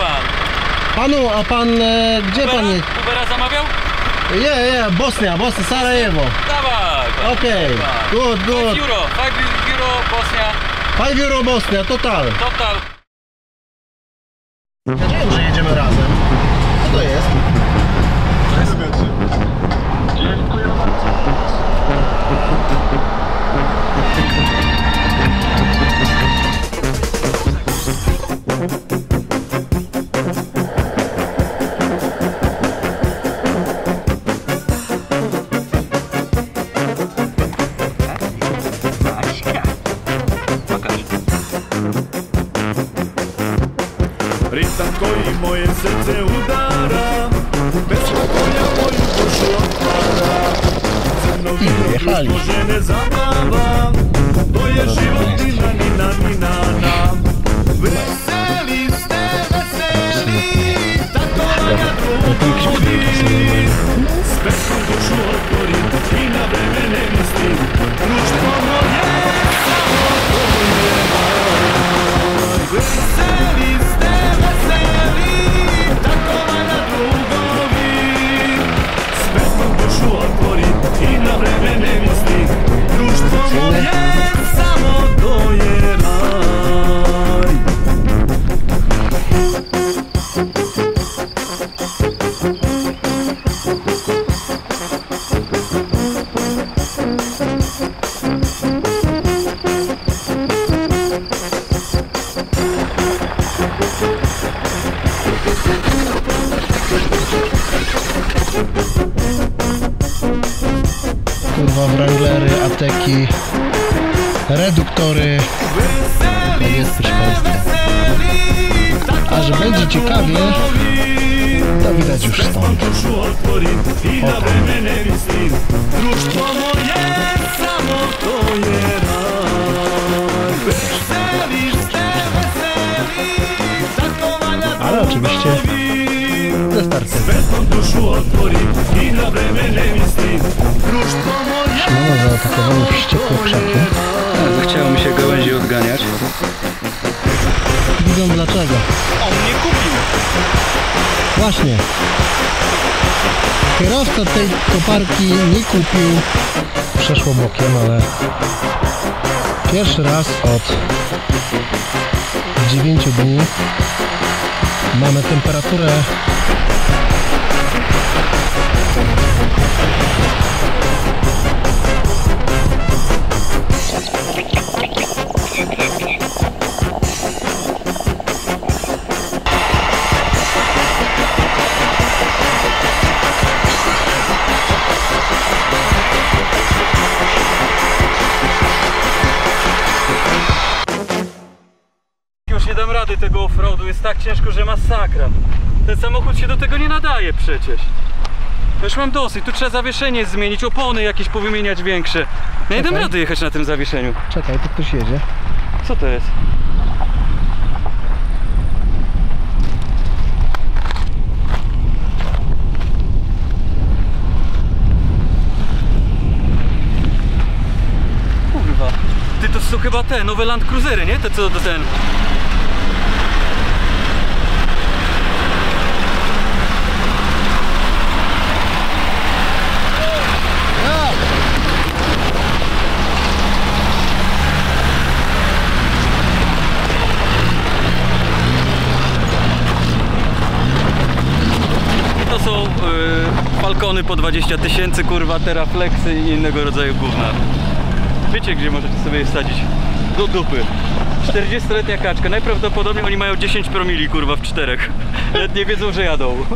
pan. Panu, a pan gdzie Ubera? Pan jest? Ubera zamawiał? Yeah, Bosnia, Sarajevo. Dawaj. Okej, good. 5 euro Bosnia. 5 euro Bosnia, total. Ja nie wiem, że jedziemy razem. Co to jest? Dziękuję bardzo. Moje serce udara, bez pokoju moją duszę odpara. Ze mną wyrok już korzenie zabawa, to jest żywot nina. Weseli, takowa jadłów chodzi. Z bezką duszą odpori i na bremene misty. Róż pomoje, samotoje maj. Weseli, kurwa, Wranglery, apteki, reduktory. No jest, proszę Państwa. A że będzie ciekawie, to widać już stąd. Ale oczywiście ze startem. Szymona zaatakowały wściekłe krzaki. Chciało mi się gałęzi odganiać. Widzą dlaczego. On mnie kupił. Właśnie. Kierowca tej koparki nie kupił. Przeszło bokiem, ale pierwszy raz od 9 dni mamy temperaturę tego offroadu, jest tak ciężko, że masakra. Ten samochód się do tego nie nadaje przecież. Już mam dosyć, tu trzeba zawieszenie zmienić, opony jakieś powymieniać większe. No nie dam rady jechać na tym zawieszeniu. Czekaj, tu ktoś jedzie. Co to jest? Kurwa. Ty, to są chyba te nowe Land Cruisery, nie? Te co do ten... Balkony po 20 000, kurwa, terafleksy i innego rodzaju gówna. Wiecie, gdzie możecie sobie je wsadzić? Do dupy. 40-letnia kaczka. Najprawdopodobniej oni mają 10 promili, kurwa, w czterech. Nawet nie wiedzą, że jadą.